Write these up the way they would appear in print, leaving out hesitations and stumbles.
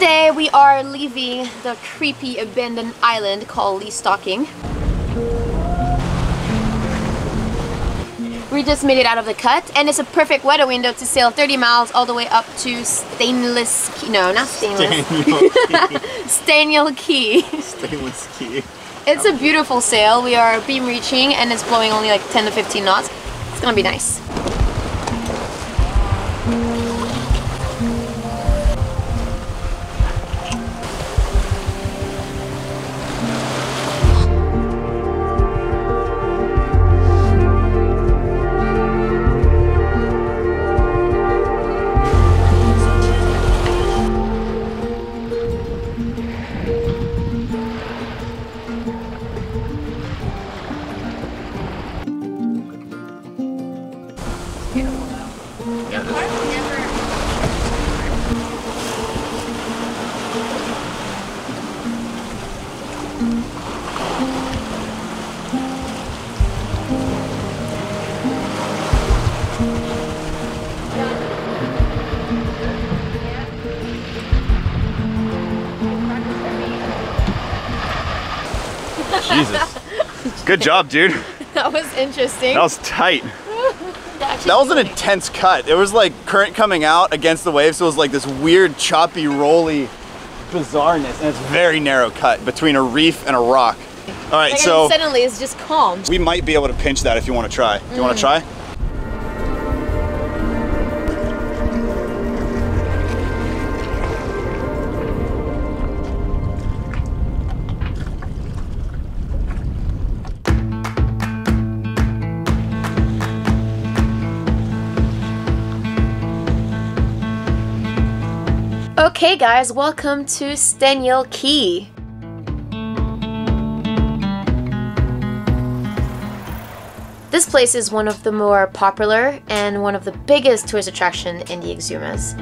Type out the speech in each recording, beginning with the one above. Today we are leaving the creepy abandoned island called Lee Stocking. We just made it out of the cut, and it's a perfect weather window to sail 30 miles all the way up to Staniel Cay. Stainless Cay. It's a beautiful sail. We are beam reaching, and it's blowing only like 10 to 15 knots. It's gonna be nice. Jesus. Good job, dude. That was interesting. That was tight. That was an intense cut. It was like current coming out against the waves, so it was like this weird, choppy, rolly bizarreness, and it's a very narrow cut between a reef and a rock. All right, like, so suddenly it's just calm. We might be able to pinch that if you want to try. Do you want to try? Okay guys, welcome to Staniel Cay. This place is one of the more popular and one of the biggest tourist attraction in the Exumas.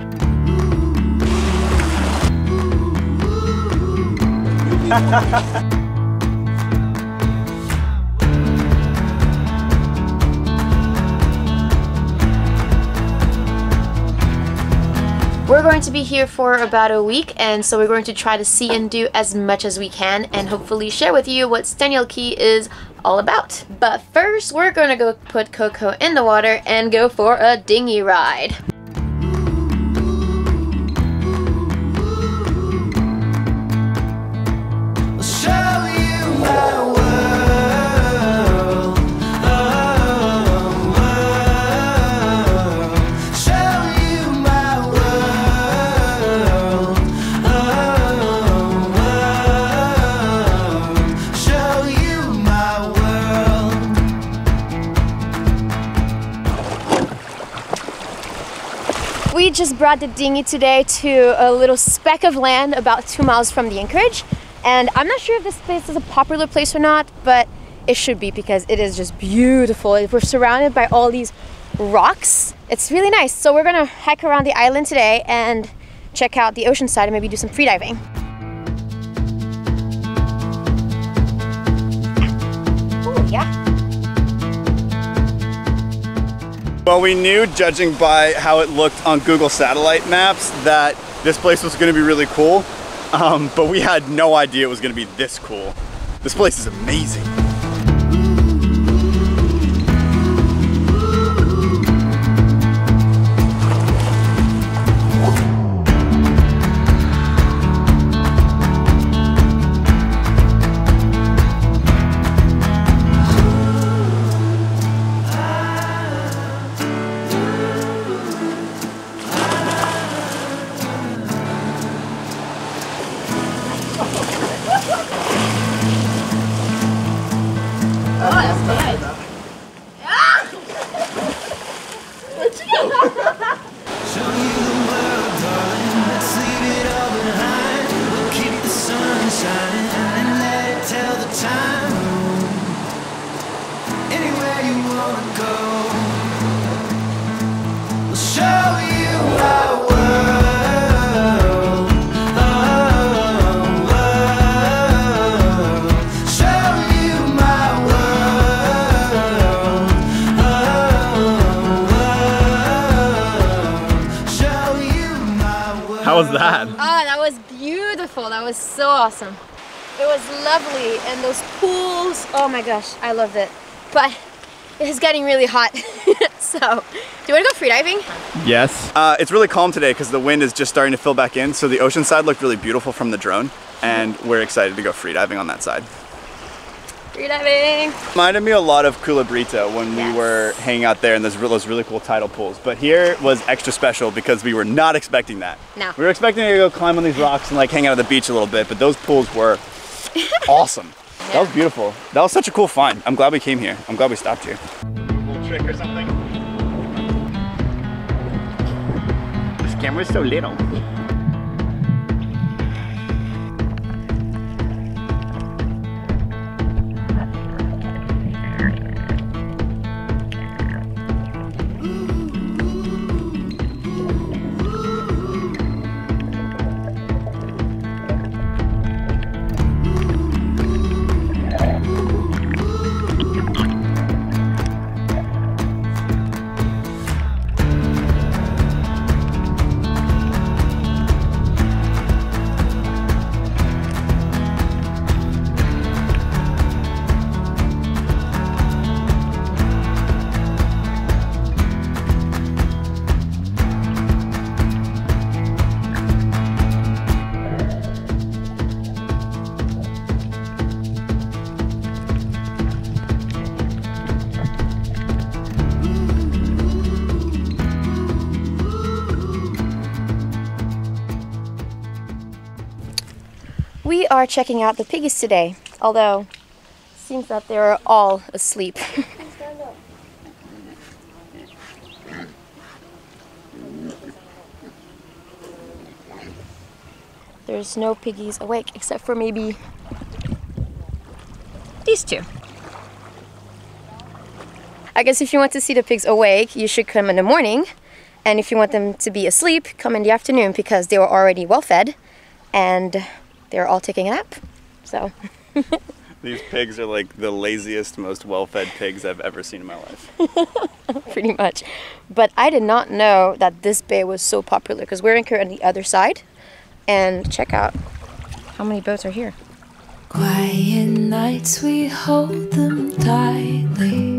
We're going to be here for about a week, and so we're going to try to see and do as much as we can and hopefully share with you what Staniel Cay is all about. But first, we're going to go put Coco in the water and go for a dinghy ride. We just brought the dinghy today to a little speck of land about 2 miles from the anchorage, and I'm not sure if this place is a popular place or not, but it should be because it is just beautiful. We're surrounded by all these rocks. It's really nice. So we're gonna hike around the island today and check out the ocean side and maybe do some free diving. Oh yeah. Well, we knew, judging by how it looked on Google satellite maps, that this place was going to be really cool, but we had no idea it was going to be this cool. This place is amazing. How was that? Oh, that was beautiful. That was so awesome. It was lovely, and those pools, oh my gosh, I loved it. But it's getting really hot, so do you want to go free diving? Yes. It's really calm today because the wind is just starting to fill back in, so the ocean side looked really beautiful from the drone, and we're excited to go free diving on that side. Freediving. Reminded me a lot of Culebrita when we were hanging out there in those really cool tidal pools. But here was extra special because we were not expecting that. No. We were expecting to go climb on these rocks and like hang out at the beach a little bit, but those pools were awesome. Yeah. That was beautiful. That was such a cool find. I'm glad we came here. I'm glad we stopped here. Cool trick or something. This camera's so little. We are checking out the piggies today, although it seems that they're all asleep. There's no piggies awake except for maybe these two. I guess if you want to see the pigs awake, you should come in the morning. And if you want them to be asleep, come in the afternoon because they were already well fed and they're all taking a nap, so. These pigs are like the laziest, most well-fed pigs I've ever seen in my life. Pretty much. But I did not know that this bay was so popular because we're anchored on the other side. And check out how many boats are here. Quiet nights, we hold them tightly.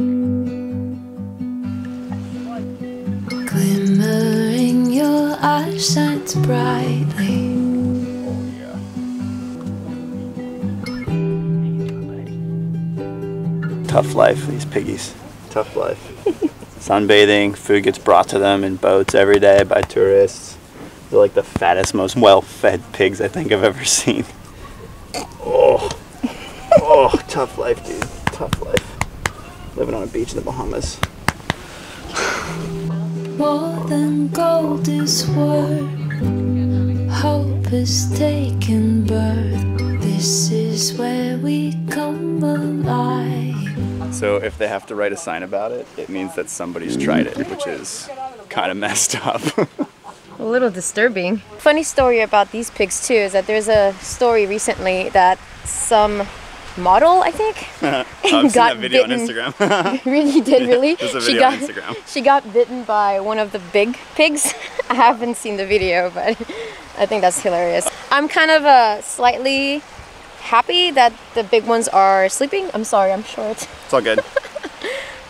Glimmering, your eye shines brightly. Tough life, these piggies. Tough life. Sunbathing, food gets brought to them in boats every day by tourists. They're like the fattest, most well-fed pigs I think I've ever seen. Oh, oh, tough life, dude. Tough life. Living on a beach in the Bahamas. More than gold is worth. Hope is taken birth. This is where we come alive. So if they have to write a sign about it, it means that somebody's tried it, which is kind of messed up. A little disturbing. Funny story about these pigs too is that there's a story recently that some model, I think, I've got seen that video bitten. On Instagram. Really did, really? Yeah, there's a video on Instagram. She got bitten by one of the big pigs. I haven't seen the video, but I think that's hilarious. I'm kind of a slightly happy that the big ones are sleeping. I'm sorry, I'm short. It's all good.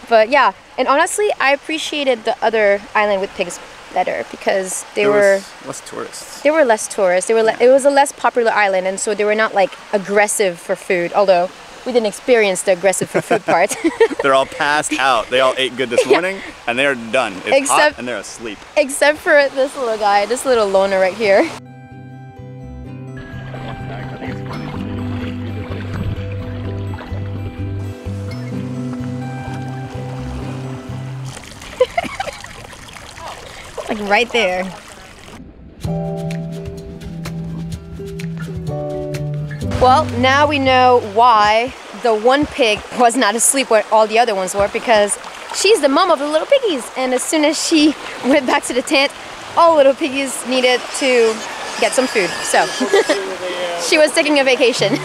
But yeah, and honestly, I appreciated the other island with pigs better because there were less tourists. It was a less popular island, and so they were not like aggressive for food, although we didn't experience the aggressive for food part. They're all passed out. They all ate good this morning, and they're done. It's hot and they're asleep. Except for this little guy, this little loner right here. Like right there. Well, now we know why the one pig was not asleep where all the other ones were, because she's the mom of the little piggies. And as soon as she went back to the tent, all little piggies needed to get some food. So she was taking a vacation.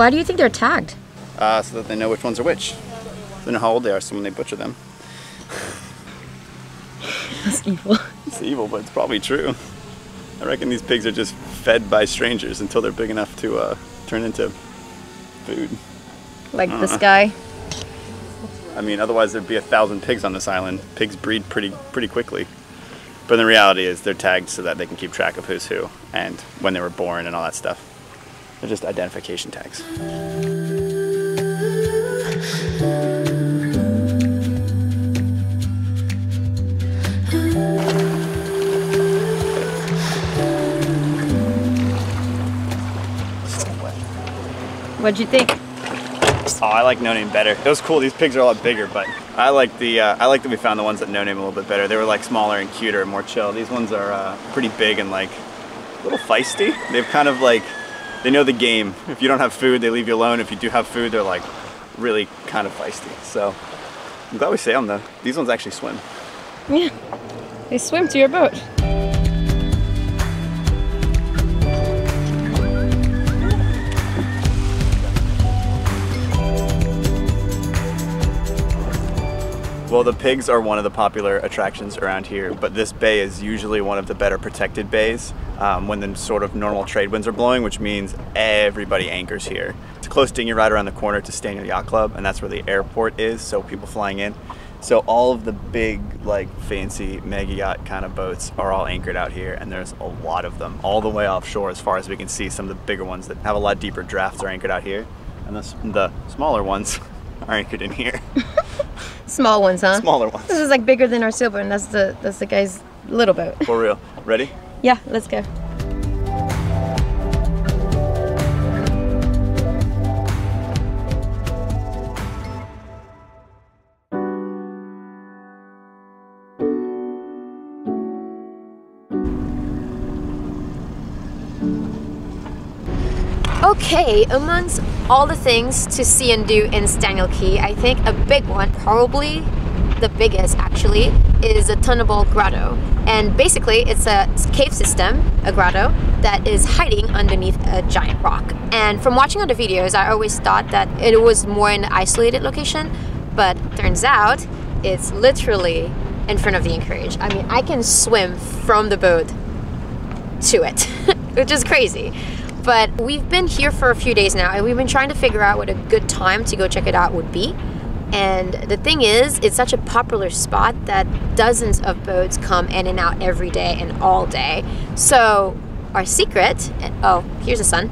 Why do you think they're tagged? So that they know which ones are which. They know how old they are, so when they butcher them. That's evil. It's evil, but it's probably true. I reckon these pigs are just fed by strangers until they're big enough to turn into food. Like this guy? I mean, otherwise there'd be 1,000 pigs on this island. Pigs breed pretty quickly. But the reality is they're tagged so that they can keep track of who's who and when they were born and all that stuff. They're just identification tags. What'd you think? Oh, I like No Name better. It was cool. These pigs are a lot bigger, but I like the I like that we found the ones at No Name a little bit better. They were like smaller and cuter and more chill. These ones are pretty big and like a little feisty. They've kind of like, they know the game. If you don't have food, they leave you alone. If you do have food, they're like really kind of feisty. So I'm glad we sailed them though. These ones actually swim. Yeah, they swim to your boat. Well, the pigs are one of the popular attractions around here, but this bay is usually one of the better protected bays when the sort of normal trade winds are blowing, which means everybody anchors here. It's a close dinghy ride around the corner to Staniel Yacht Club, and that's where the airport is, so people flying in. So all of the big, like, fancy mega yacht kind of boats are all anchored out here, and there's a lot of them all the way offshore as far as we can see. Some of the bigger ones that have a lot deeper drafts are anchored out here, and the smaller ones are anchored in here. Small ones, huh? Smaller ones. This is like bigger than our sailboat, and that's the guy's little boat. For real. Ready? Yeah, let's go. Okay, amongst all the things to see and do in Staniel Cay, I think a big one, probably the biggest actually, is a Thunderball Grotto. And basically it's a cave system, a grotto, that is hiding underneath a giant rock. And from watching other videos, I always thought that it was more in an isolated location, but turns out it's literally in front of the anchorage. I mean, I can swim from the boat to it, which is crazy. But we've been here for a few days now, and we've been trying to figure out what a good time to go check it out would be. And the thing is, it's such a popular spot that dozens of boats come in and out every day and all day. So our secret, oh, here's the sun.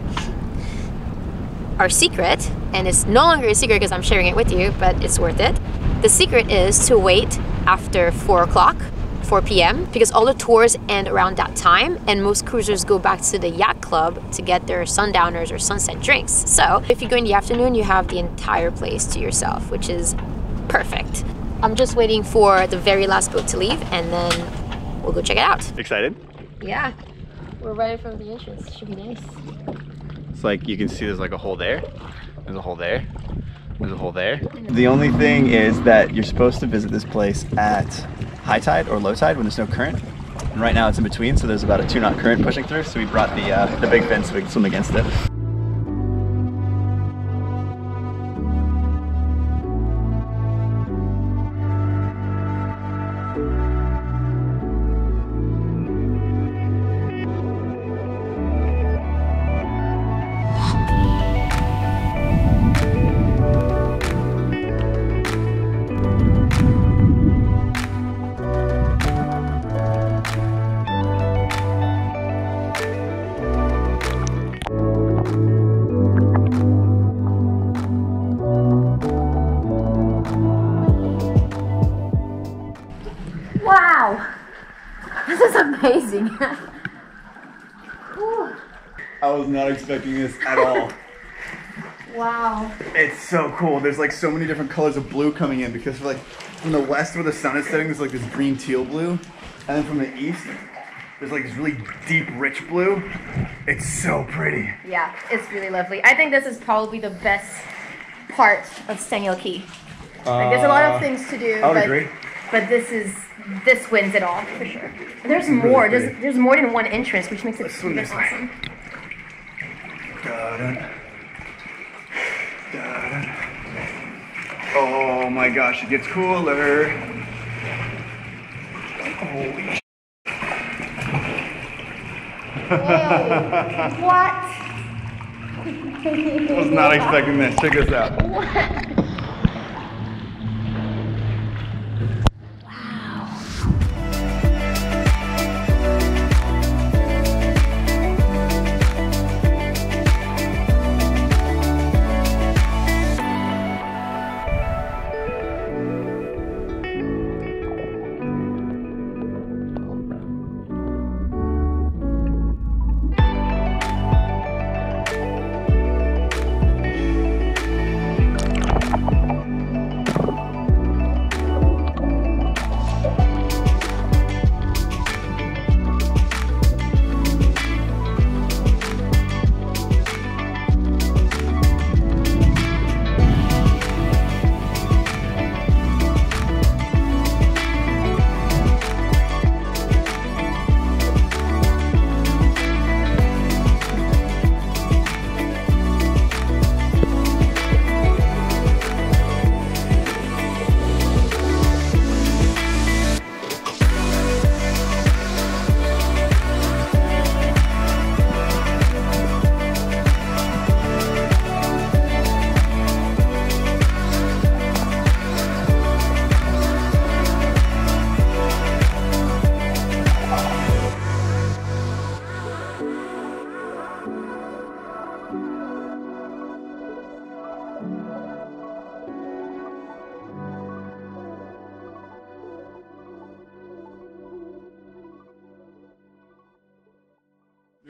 Our secret, and it's no longer a secret because I'm sharing it with you, but it's worth it. The secret is to wait after 4 o'clock. 4 p.m. because all the tours end around that time and most cruisers go back to the yacht club to get their sundowners or sunset drinks. So if you go in the afternoon, you have the entire place to yourself, which is perfect. I'm just waiting for the very last boat to leave and then we'll go check it out. Excited? Yeah, we're right in front of the entrance. Should be nice. It's like you can see there's like a hole there. There's a hole there. There's a hole there. The only thing is that you're supposed to visit this place at high tide or low tide when there's no current, and right now it's in between, so there's about a 2-knot current pushing through, so we brought the big fin so we can swim against it. Amazing. I was not expecting this at all. Wow. It's so cool. There's like so many different colors of blue coming in because like from the west where the sun is setting, there's like this green teal blue. And then from the east, there's like this really deep, rich blue. It's so pretty. Yeah, it's really lovely. I think this is probably the best part of Staniel Cay. Like, there's a lot of things to do. I would agree. But this wins it all for sure. There's more. There's more than one entrance, which makes it awesome. Oh my gosh, it gets cooler. Holy shit. Whoa. What? I was not expecting this. Check this out.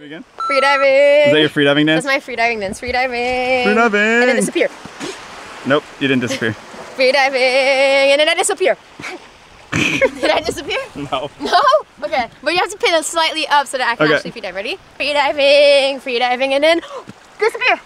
Again? Free diving! Is that your free diving dance? That's my free diving dance. Free diving! Free diving! And it disappeared. Nope, you didn't disappear. Free diving! And then I disappear. Did I disappear? No. No? Okay. But you have to pin it slightly up so that I can actually free dive. Ready? Free diving! Free diving! And then disappear!